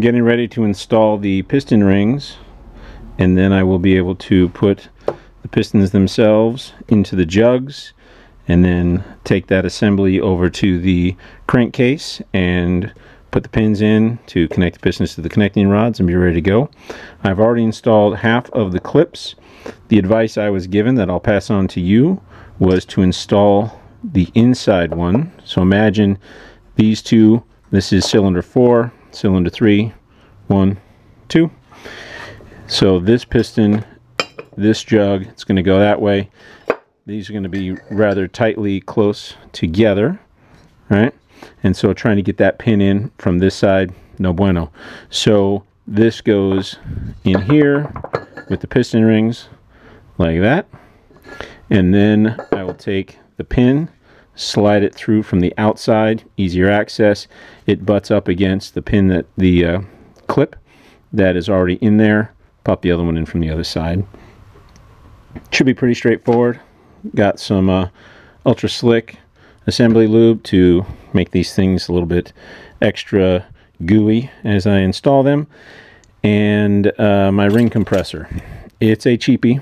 I'm getting ready to install the piston rings, and then I will be able to put the pistons themselves into the jugs and then take that assembly over to the crankcase and put the pins in to connect the pistons to the connecting rods and be ready to go. I've already installed half of the clips. The advice I was given that I'll pass on to you was to install the inside one. So imagine these two. This is cylinder 4, cylinder 3, 1, 2. So this piston, this jug, it's going to go that way. These are going to be rather tightly close together, right? And so trying to get that pin in from this side, no bueno. So this goes in here with the piston rings like that, and then I will take the pin, slide it through from the outside, easier access. It butts up against the pin that the clip that is already in there. Pop the other one in from the other side. Should be pretty straightforward. Got some ultra slick assembly lube to make these things a little bit extra gooey as I install them, and my ring compressor. It's a cheapie,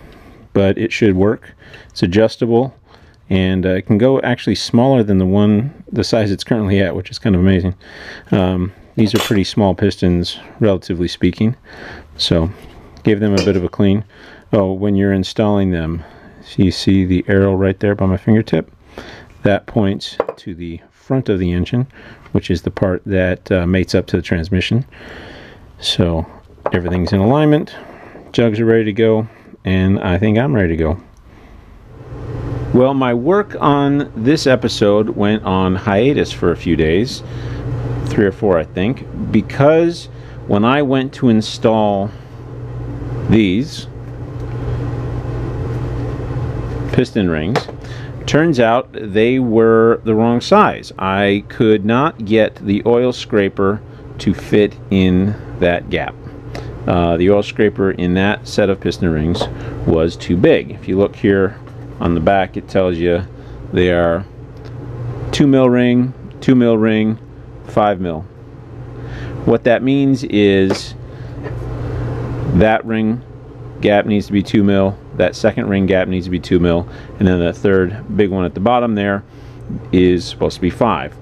but it should work. It's adjustable, and it can go actually smaller than the size it's currently at, which is kind of amazing. These are pretty small pistons, relatively speaking, so gave them a bit of a clean. Oh, when you're installing them, so you see the arrow right there by my fingertip? That points to the front of the engine, which is the part that mates up to the transmission. So everything's in alignment, jugs are ready to go, and I think I'm ready to go. Well, my work on this episode went on hiatus for a few days, 3 or 4 I think, because when I went to install these piston rings, turns out they were the wrong size. I could not get the oil scraper to fit in that gap. The oil scraper in that set of piston rings was too big. If you look here on the back, it tells you they are 2 mil ring, 2 mil ring, 5 mil. What that means is that ring gap needs to be 2 mil, that second ring gap needs to be 2 mil, and then that third big one at the bottom there is supposed to be 5.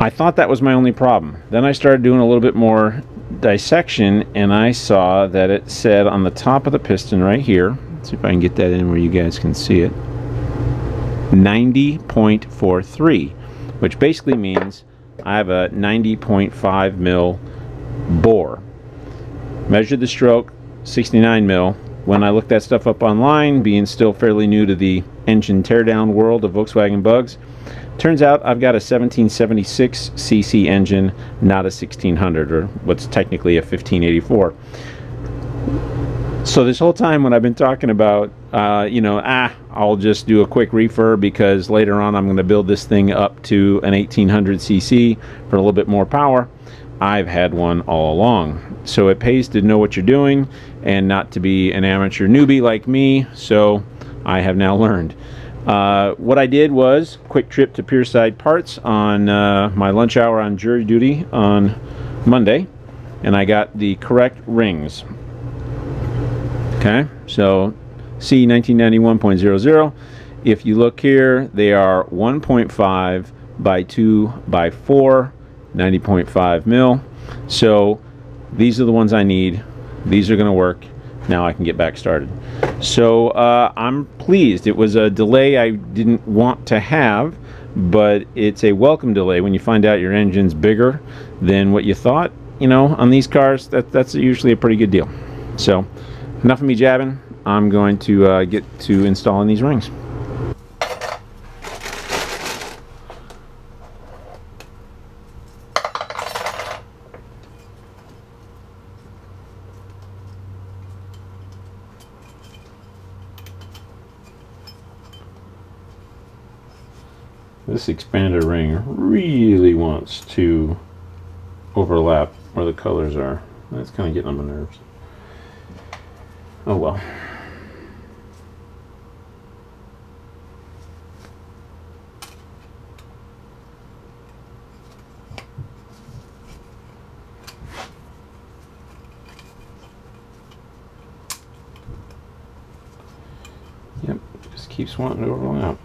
I thought that was my only problem. Then I started doing a little bit more dissection, and I saw that it said on the top of the piston right here, let's see if I can get that in where you guys can see it, 90.43, which basically means I have a 90.5 mil bore. Measured the stroke, 69 mil. When I looked that stuff up online, being still fairly new to the engine teardown world of Volkswagen bugs, turns out I've got a 1776 cc engine, not a 1600, or what's technically a 1584. So this whole time when I've been talking about, you know, I'll just do a quick refurb because later on I'm going to build this thing up to an 1800 cc for a little bit more power, I've had one all along. So it pays to know what you're doing and not to be an amateur newbie like me, so I have now learned. What I did was quick trip to Pierside Parts on my lunch hour on jury duty on Monday, and I got the correct rings. Okay, so C1991.00. If you look here, they are 1.5 by 2 by 4. 90.5 mil. So these are the ones I need. These are going to work. Now I can get back started. So I'm pleased. It was a delay I didn't want to have, but it's a welcome delay when you find out your engine's bigger than what you thought. You know, on these cars, that's usually a pretty good deal. So enough of me jabbing. I'm going to get to installing these rings. This expander ring really wants to overlap where the colors are. That's kind of getting on my nerves. Oh well. keeps wanting to roll out.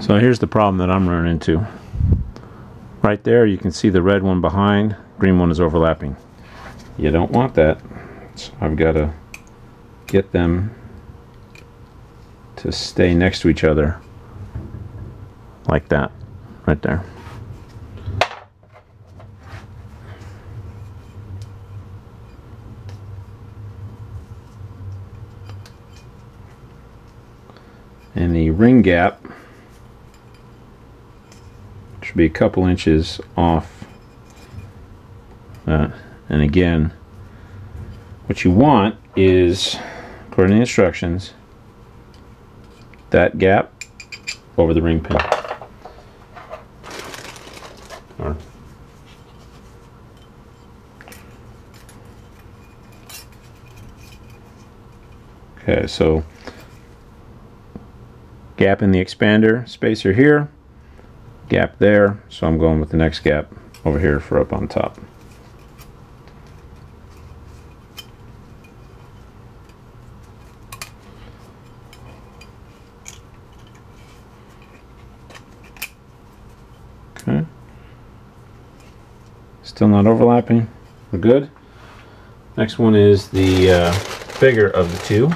So here's the problem that I'm running into. Right there you can see the red one behind, green one is overlapping. You don't want that. So I've got to get them to stay next to each other like that, right there. And the ring gap be a couple inches off and again what you want is, according to the instructions, that gap over the ring pin. Or okay, so gap in the expander spacer here, gap there, so I'm going with the next gap over here for up on top. Okay, still not overlapping, we're good. Next one is the bigger of the two.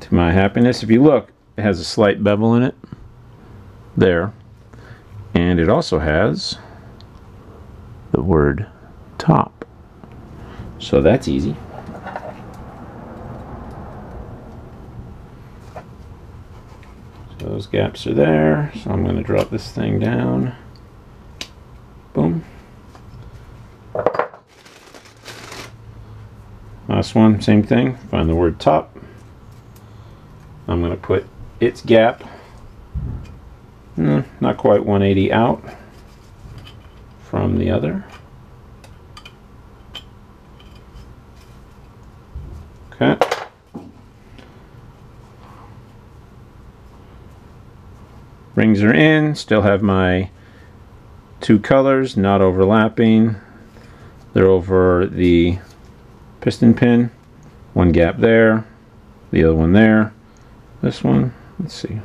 To my happiness, if you look, it has a slight bevel in it there, and it also has the word top, so that's easy. So those gaps are there, so I'm going to drop this thing down, boom. Last one, same thing, find the word top. I'm going to put its gap, not quite 180 out from the other. Okay. Rings are in, still have my two colors, not overlapping. They're over the piston pin. One gap there, the other one there. This one, let's see,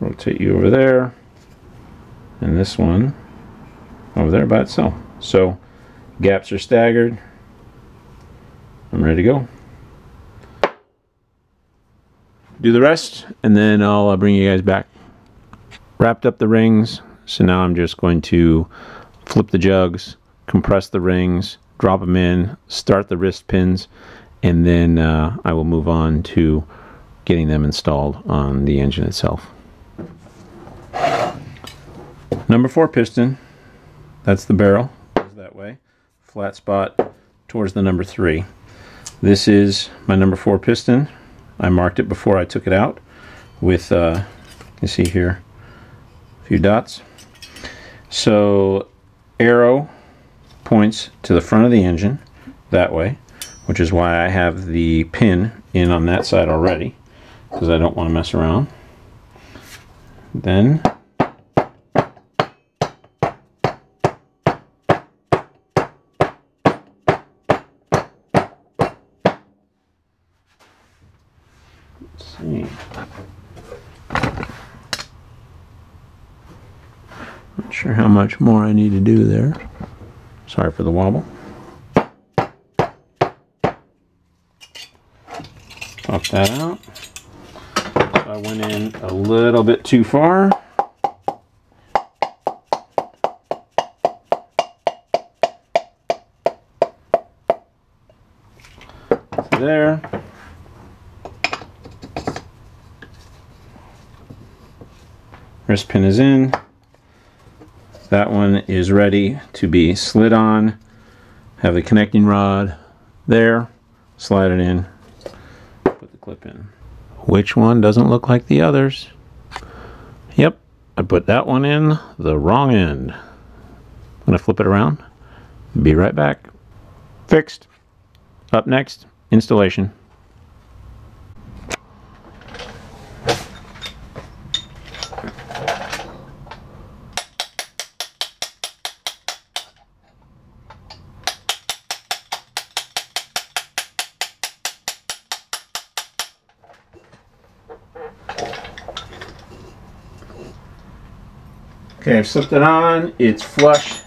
rotate you over there, and this one over there by itself. So gaps are staggered. I'm ready to go. Do the rest, and then I'll bring you guys back. Wrapped up the rings, so now I'm just going to flip the jugs, compress the rings, drop them in, start the wrist pins, and then I will move on to getting them installed on the engine itself. Number 4 piston, that's the barrel, goes that way, flat spot towards the number 3. This is my number 4 piston. I marked it before I took it out with, you see here, a few dots. So arrow points to the front of the engine that way, which is why I have the pin in on that side already, because I don't want to mess around. Then let's see. Not sure how much more I need to do there. Sorry for the wobble. Pop that out. I went in a little bit too far. There. Wrist pin is in. That one is ready to be slid on. Have the connecting rod there. Slide it in. Put the clip in. Which one doesn't look like the others? Yep, I put that one in the wrong end. I'm going to flip it around. Be right back. Fixed. Up next, installation. Okay, I've slipped it on. It's flush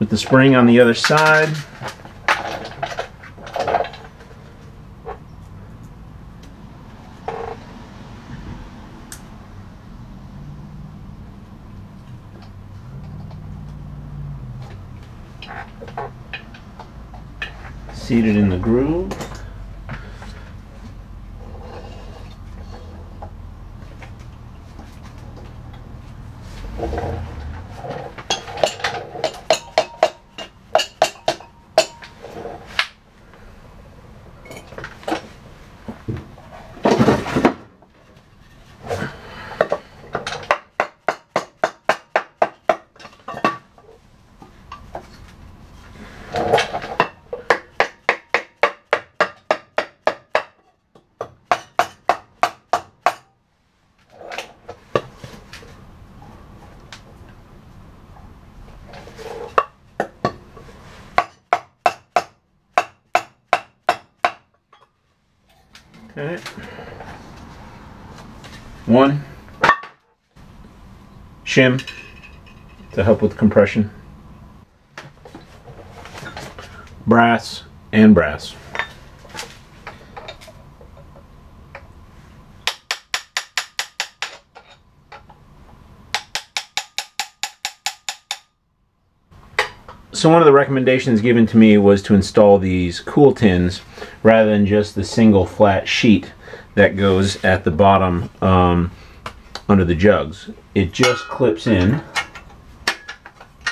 with the spring on the other side. Seated in the groove. Okay. One shim to help with compression. Brass and brass. So one of the recommendations given to me was to install these cool tins rather than just the single flat sheet that goes at the bottom under the jugs. It just clips in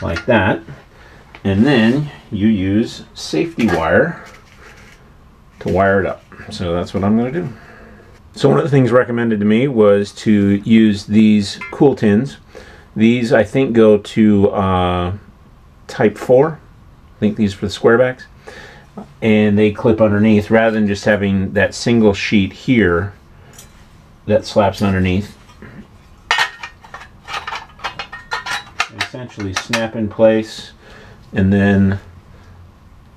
like that, and then you use safety wire to wire it up. So that's what I'm going to do. So one of the things recommended to me was to use these cool tins. These I think go to Type 4, I think these are for the square backs, and they clip underneath rather than just having that single sheet here that slaps underneath. They essentially snap in place and then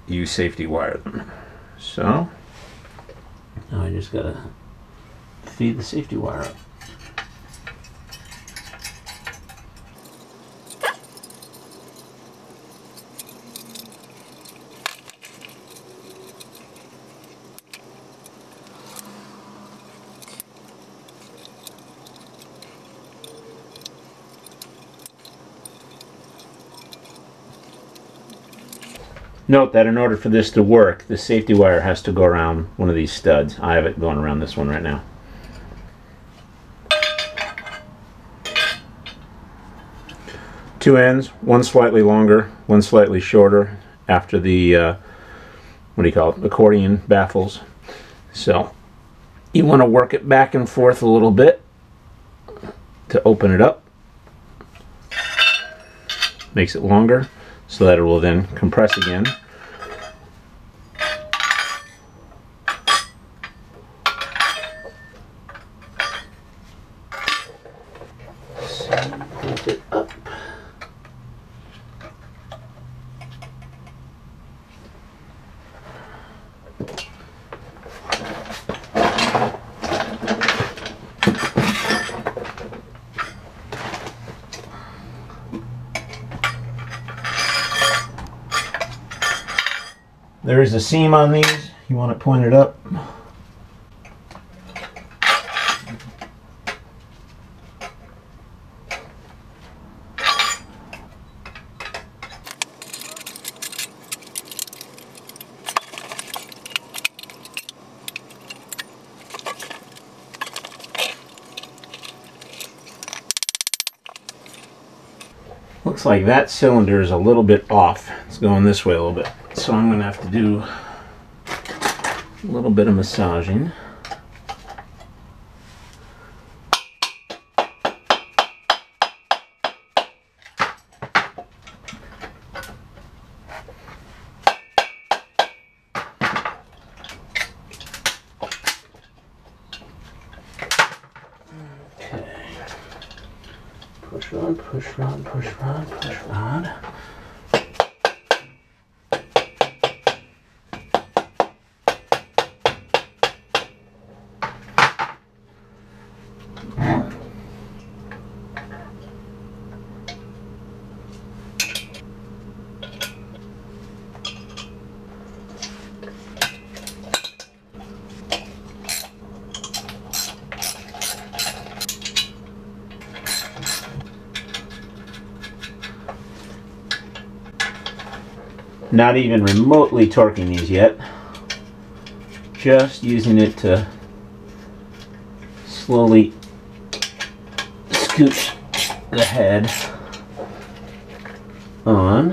you safety wire them. So now I just gotta feed the safety wire up. Note that in order for this to work, the safety wire has to go around one of these studs. I have it going around this one right now. Two ends, one slightly longer, one slightly shorter after the, accordion baffles. So you want to work it back and forth a little bit to open it up. Makes it longer, so that it will then compress again. So, clamp it up. There is a seam on these, you want it pointed up. Looks like that cylinder is a little bit off. It's going this way a little bit. So I'm going to have to do a little bit of massaging. push rod, push rod, push rod, push rod. Not even remotely torquing these yet, just using it to slowly scooch the head on.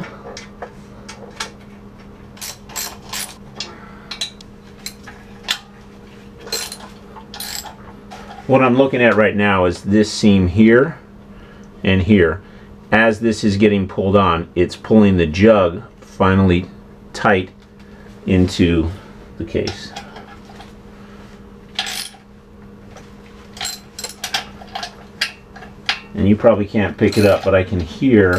What I'm looking at right now is this seam here and here. As this is getting pulled on, it's pulling the jug finally tight into the case. And you probably can't pick it up, but I can hear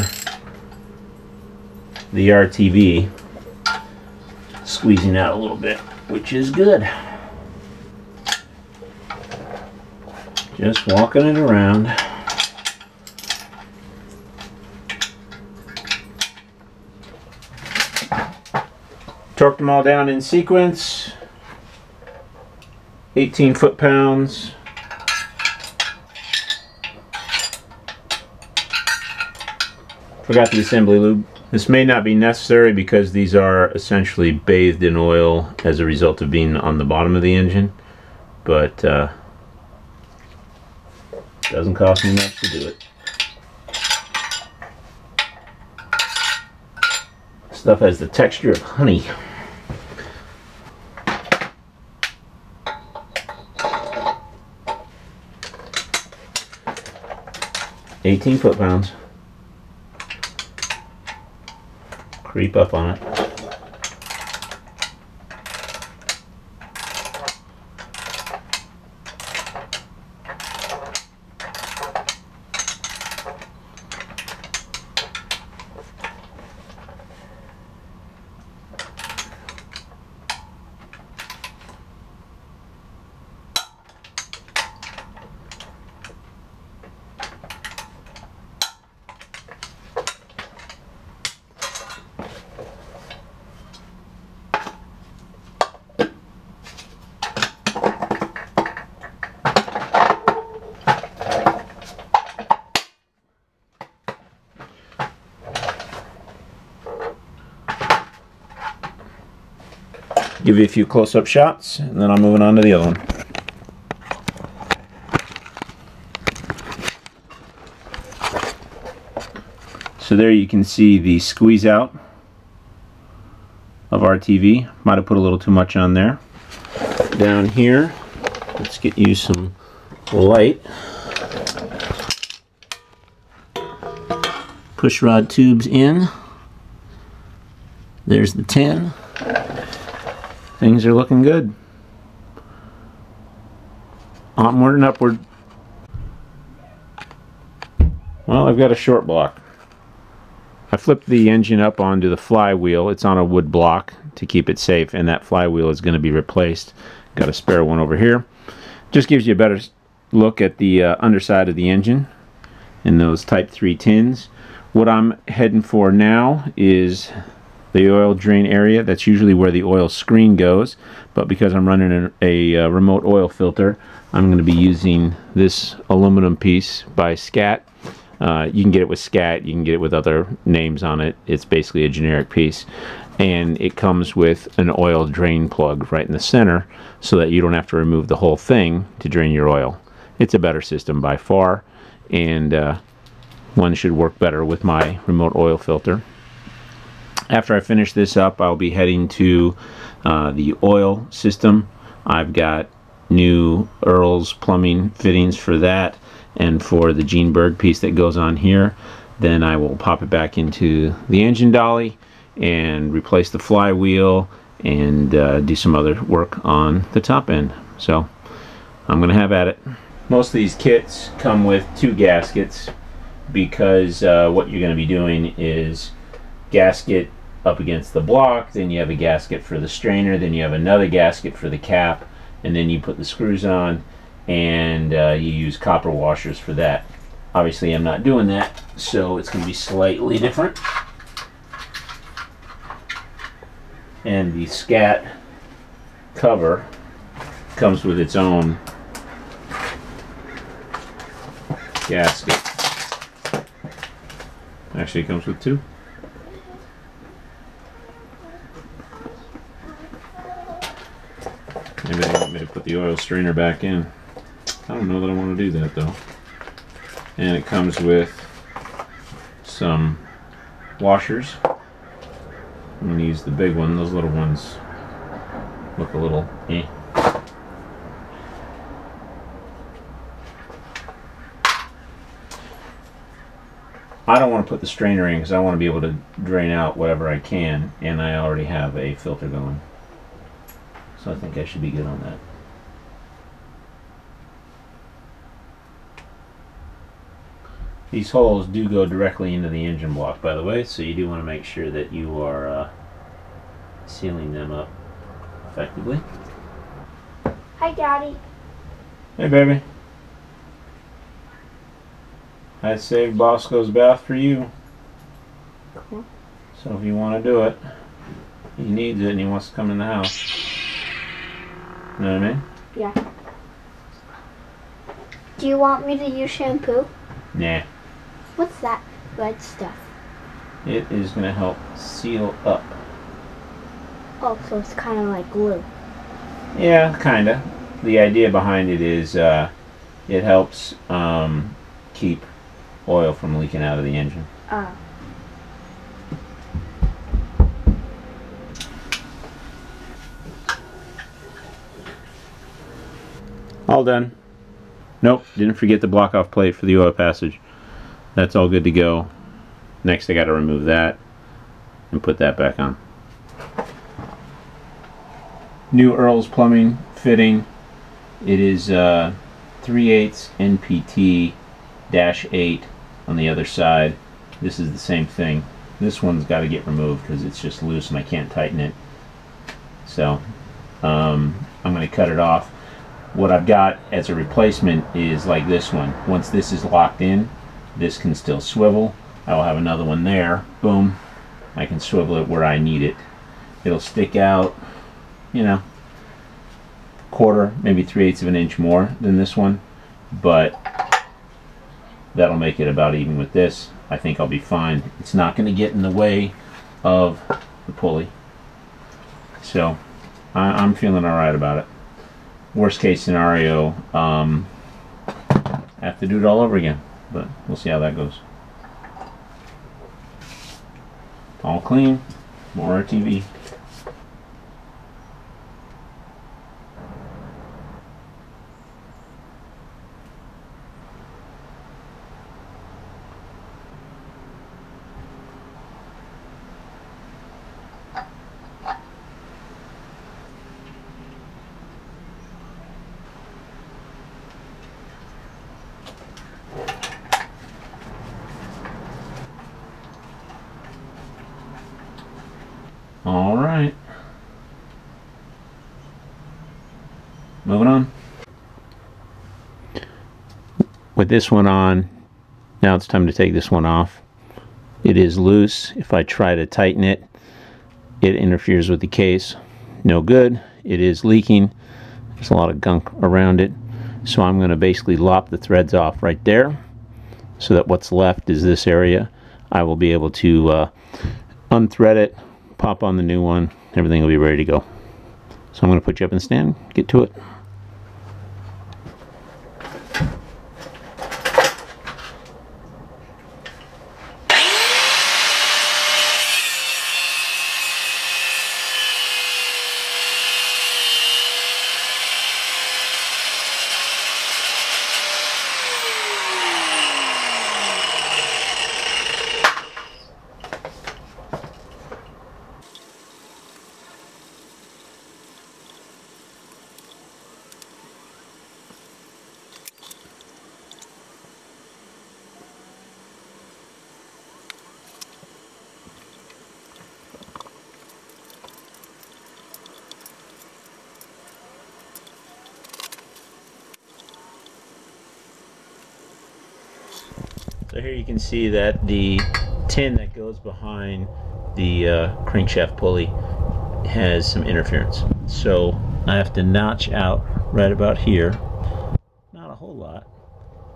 the RTV squeezing out a little bit, which is good. Just walking it around. Torqued them all down in sequence, 18 foot-pounds. Forgot the assembly lube. This may not be necessary because these are essentially bathed in oil as a result of being on the bottom of the engine, but doesn't cost me much to do it. Stuff has the texture of honey. $18 foot-pounds. Creep up on it. Give you a few close-up shots, and then I'm moving on to the other one. So there you can see the squeeze out of RTV. Might have put a little too much on there. Down here, let's get you some light. Push rod tubes in. There's the 10. Things are looking good. Onward and upward. Well, I've got a short block. I flipped the engine up onto the flywheel. It's on a wood block to keep it safe, and that flywheel is going to be replaced. Got a spare one over here. Just gives you a better look at the underside of the engine in those Type 3 tins. What I'm heading for now is the oil drain area. That's usually where the oil screen goes, but because I'm running a remote oil filter, I'm going to be using this aluminum piece by SCAT. You can get it with SCAT, you can get it with other names on it. It's basically a generic piece, and it comes with an oil drain plug right in the center so that you don't have to remove the whole thing to drain your oil. It's a better system by far, and one should work better with my remote oil filter. After I finish this up, I'll be heading to the oil system. I've got new Earl's plumbing fittings for that and for the Gene Berg piece that goes on here. Then I will pop it back into the engine dolly and replace the flywheel and do some other work on the top end. So I'm going to have at it. Most of these kits come with two gaskets. because what you're going to be doing is gasket up against the block, then you have a gasket for the strainer, then you have another gasket for the cap, and then you put the screws on, and you use copper washers for that. Obviously I'm not doing that, so it's going to be slightly different. And the SCAT cover comes with its own gasket. Actually it comes with two. Maybe I want me to put the oil strainer back in. I don't know that I want to do that though. And it comes with some washers. I'm going to use the big one. Those little ones look a little eh. I don't want to put the strainer in because I want to be able to drain out whatever I can, and I already have a filter going. So I think I should be good on that. These holes do go directly into the engine block, by the way, so you do want to make sure that you are sealing them up effectively. Hi, Daddy. Hey, baby. I saved Bosco's bath for you. Cool. So if you want to do it, he needs it and he wants to come in the house. You know what I mean? Yeah. Do you want me to use shampoo? Nah. What's that red stuff? It is going to help seal up. Oh, so it's kind of like glue. Yeah, kind of. The idea behind it is it helps keep oil from leaking out of the engine. Oh. All done. Nope, didn't forget the block off plate for the oil passage. That's all good to go. Next I got to remove that and put that back on. New Earl's plumbing fitting. It is 3/8 NPT-8 on the other side. This is the same thing. This one's got to get removed because it's just loose and I can't tighten it. So I'm going to cut it off. What I've got as a replacement is like this one. Once this is locked in, this can still swivel. I will have another one there. Boom. I can swivel it where I need it. It'll stick out, you know, quarter, maybe 3/8 of an inch more than this one, but that'll make it about even with this. I think I'll be fine. It's not going to get in the way of the pulley. So I'm feeling alright about it. Worst case scenario, I have to do it all over again, but we'll see how that goes. All clean, more RTV. Alright. Moving on. With this one on, now it's time to take this one off. It is loose. If I try to tighten it, it interferes with the case. No good. It is leaking. There's a lot of gunk around it. So I'm going to basically lop the threads off right there so that what's left is this area. I will be able to unthread it, pop on the new one, everything will be ready to go. So I'm going to put you up in the stand, get to it. So here you can see that the tin that goes behind the crankshaft pulley has some interference. So I have to notch out right about here. Not a whole lot.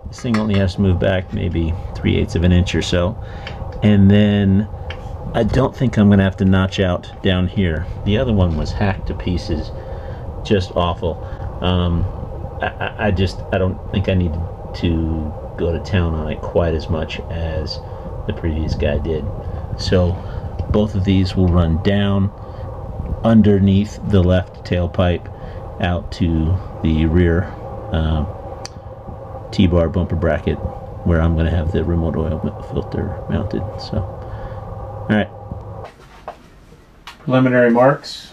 This thing only has to move back maybe 3/8 of an inch or so. And then I don't think I'm gonna have to notch out down here. The other one was hacked to pieces. Just awful. I don't think I need to go to town on it quite as much as the previous guy did. So both of these will run down underneath the left tailpipe out to the rear T-bar bumper bracket where I'm going to have the remote oil filter mounted. So, alright. Preliminary marks.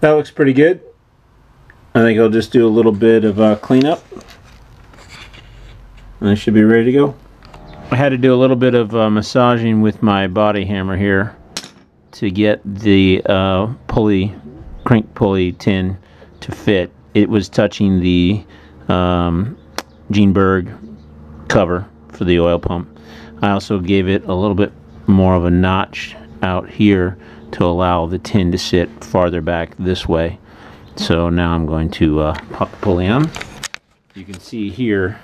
That looks pretty good. I think I'll just do a little bit of cleanup and I should be ready to go. I had to do a little bit of massaging with my body hammer here to get the crank pulley tin to fit. It was touching the Gene Berg cover for the oil pump. I also gave it a little bit more of a notch out here to allow the tin to sit farther back this way. So now I'm going to pop the pulley on. You can see here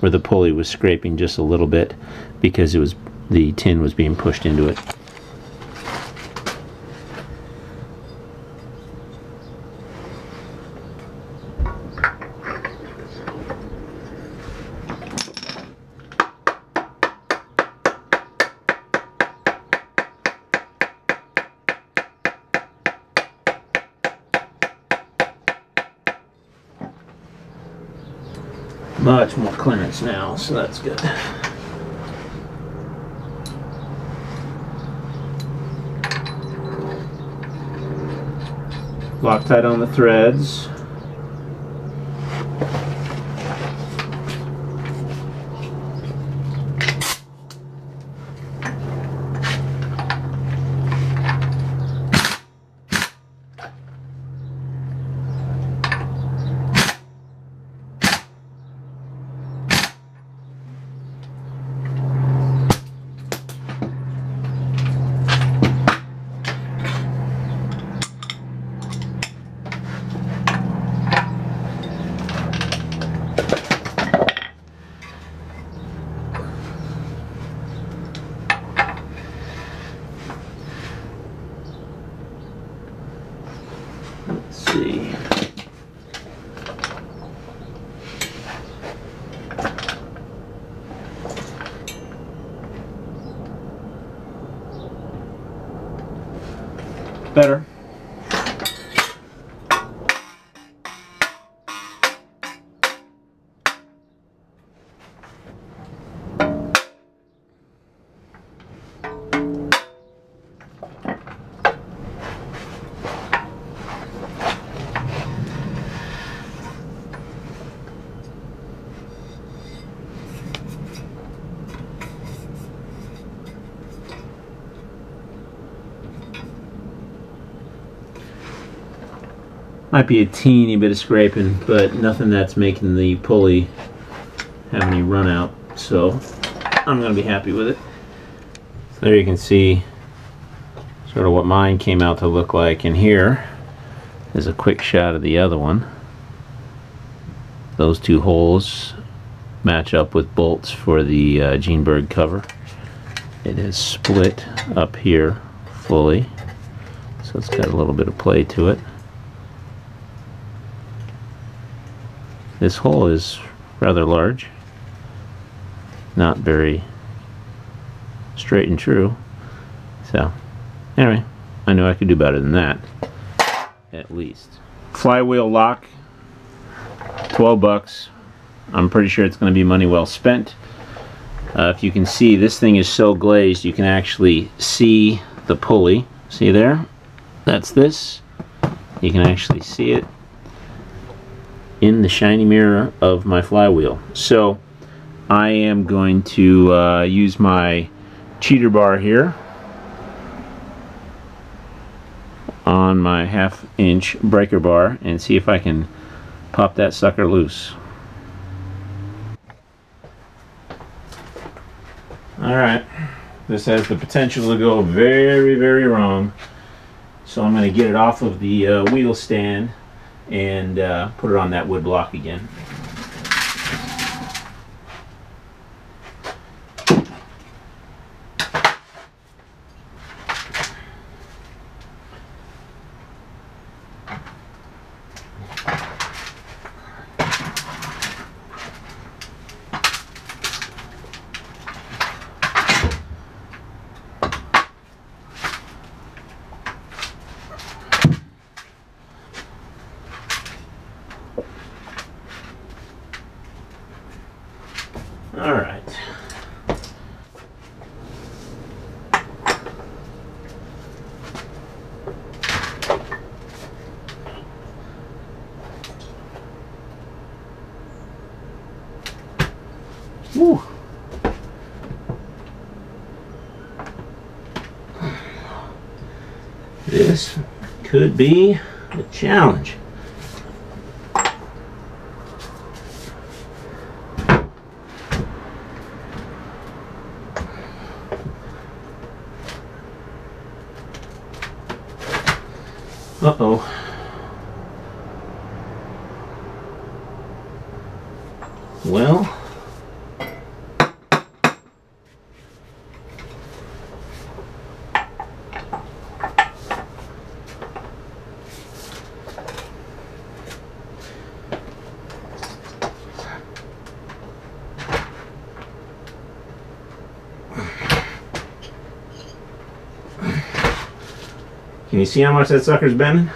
where the pulley was scraping just a little bit because it was, the tin was being pushed into it. Much more clearance now, so that's good. Loctite on the threads. Better. Might be a teeny bit of scraping, but nothing that's making the pulley have any run out, so I'm gonna be happy with it. So there you can see sort of what mine came out to look like, and here is a quick shot of the other one. Those two holes match up with bolts for the Gene Berg cover. It is split up here fully, so it's got a little bit of play to it. This hole is rather large, not very straight and true. So anyway, I knew I could do better than that, at least. Flywheel lock $12. I'm pretty sure it's going to be money well spent. If you can see, this thing is so glazed you can actually see the pulley. See there? That's this. You can actually see it in the shiny mirror of my flywheel. So I am going to use my cheater bar here on my half-inch breaker bar and see if I can pop that sucker loose. Alright, this has the potential to go very, very wrong. So I'm going to get it off of the wheel stand and put it on that wood block again. Whew. This could be a challenge. Uh-oh. Well, can you see how much that sucker's bending?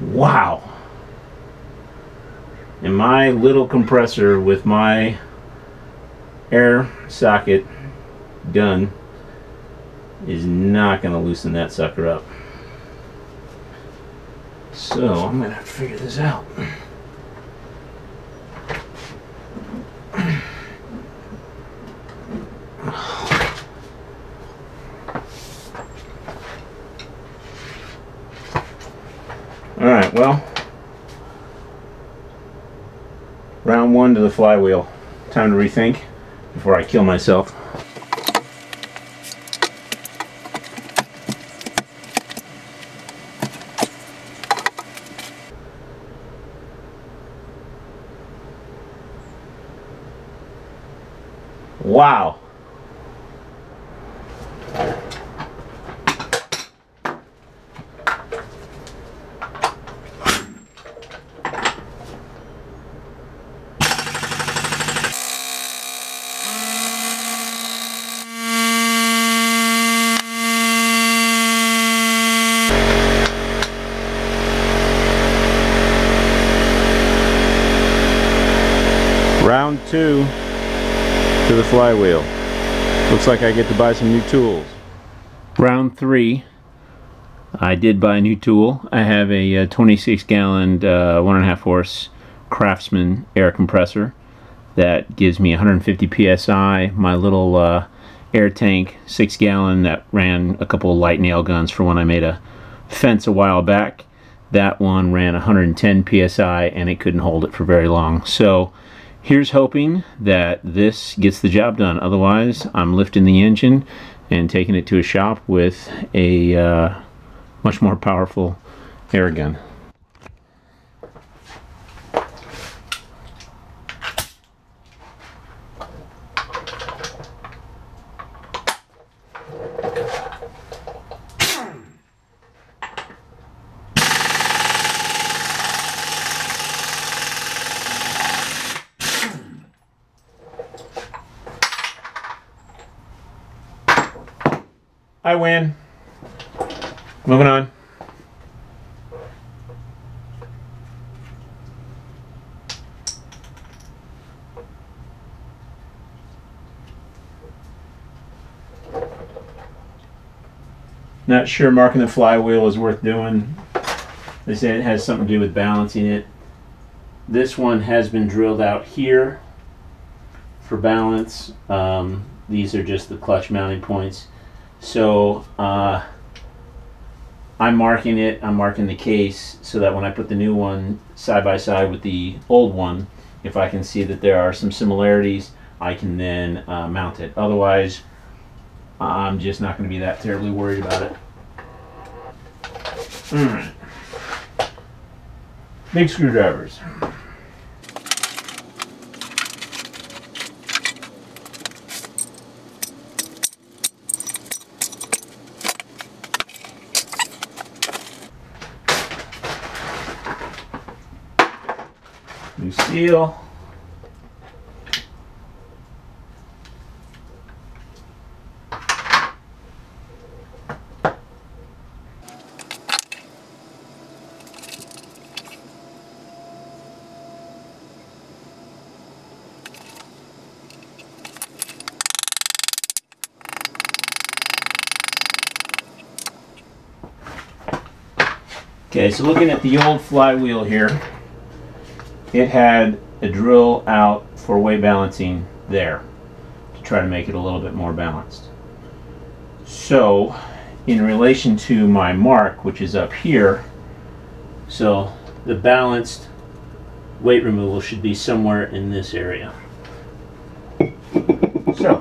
Wow! And my little compressor with my air socket done is not going to loosen that sucker up. So I'm going to have to figure this out. Alright, well, round one to the flywheel. Time to rethink before I kill myself. Wow! Round two to the flywheel. Looks like I get to buy some new tools. Round three, I did buy a new tool. I have a 26-gallon 1.5-horse Craftsman air compressor that gives me 150 psi. My little air tank, 6-gallon, that ran a couple of light nail guns for when I made a fence a while back. That one ran 110 psi and it couldn't hold it for very long. So here's hoping that this gets the job done. Otherwise, I'm lifting the engine and taking it to a shop with a much more powerful air gun. I win. Moving on. Not sure marking the flywheel is worth doing. They say it has something to do with balancing it. This one has been drilled out here for balance. These are just the clutch mounting points. So I'm marking it, I'm marking the case so that when I put the new one side by side with the old one, if I can see that there are some similarities, I can then mount it. Otherwise, I'm just not going to be that terribly worried about it. Alright. Big screwdrivers. New seal. Okay, so looking at the old flywheel here, it had a drill out for weight balancing there to try to make it a little bit more balanced. So, in relation to my mark, which is up here, so the balanced weight removal should be somewhere in this area. So,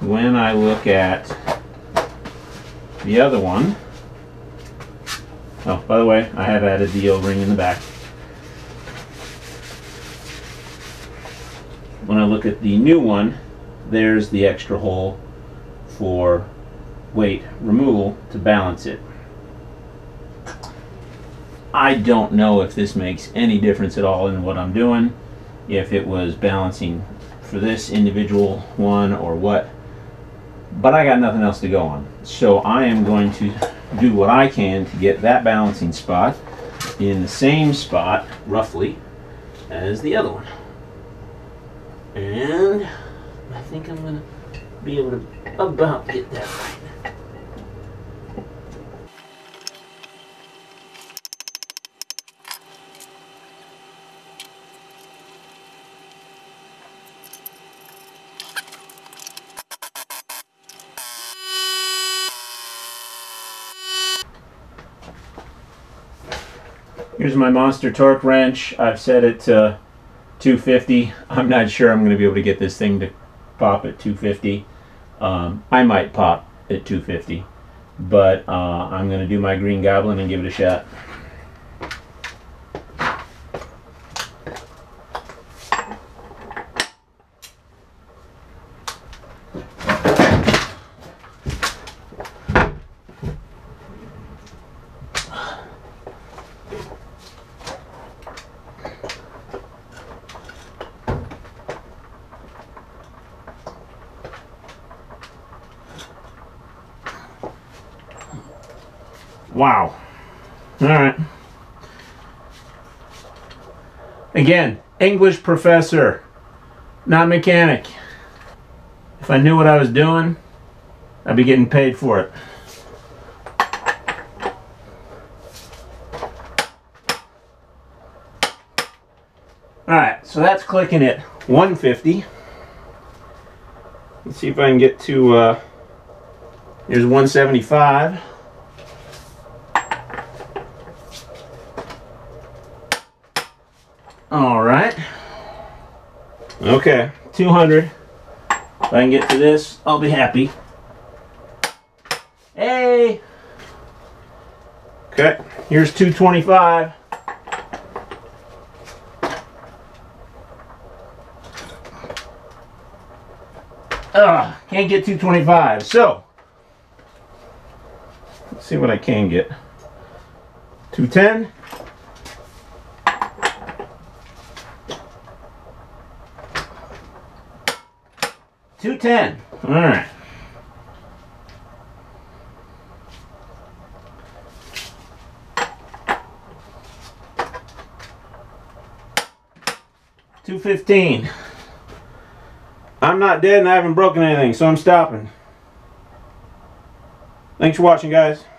when I look at the other one, oh, by the way, I have added the O-ring in the back. When I look at the new one, there's the extra hole for weight removal to balance it. I don't know if this makes any difference at all in what I'm doing, if it was balancing for this individual one or what. But I got nothing else to go on, so I am going to do what I can to get that balancing spot in the same spot, roughly, as the other one. And I think I'm going to be able to about get that right. Here's my monster torque wrench. I've set it to 250. I'm not sure I'm going to be able to get this thing to pop at 250. I might pop at 250, but I'm going to do my Green Goblin and give it a shot. Wow. All right. Again, English professor, not mechanic. If I knew what I was doing, I'd be getting paid for it. All right, so that's clicking at 150. Let's see if I can get to, here's 175. All right. Okay, 200. If I can get to this, I'll be happy. Hey! Okay, here's 225. Ugh, can't get 225. So, let's see what I can get. 210. 210. All right. $215. I'm not dead and I haven't broken anything, so I'm stopping. Thanks for watching, guys.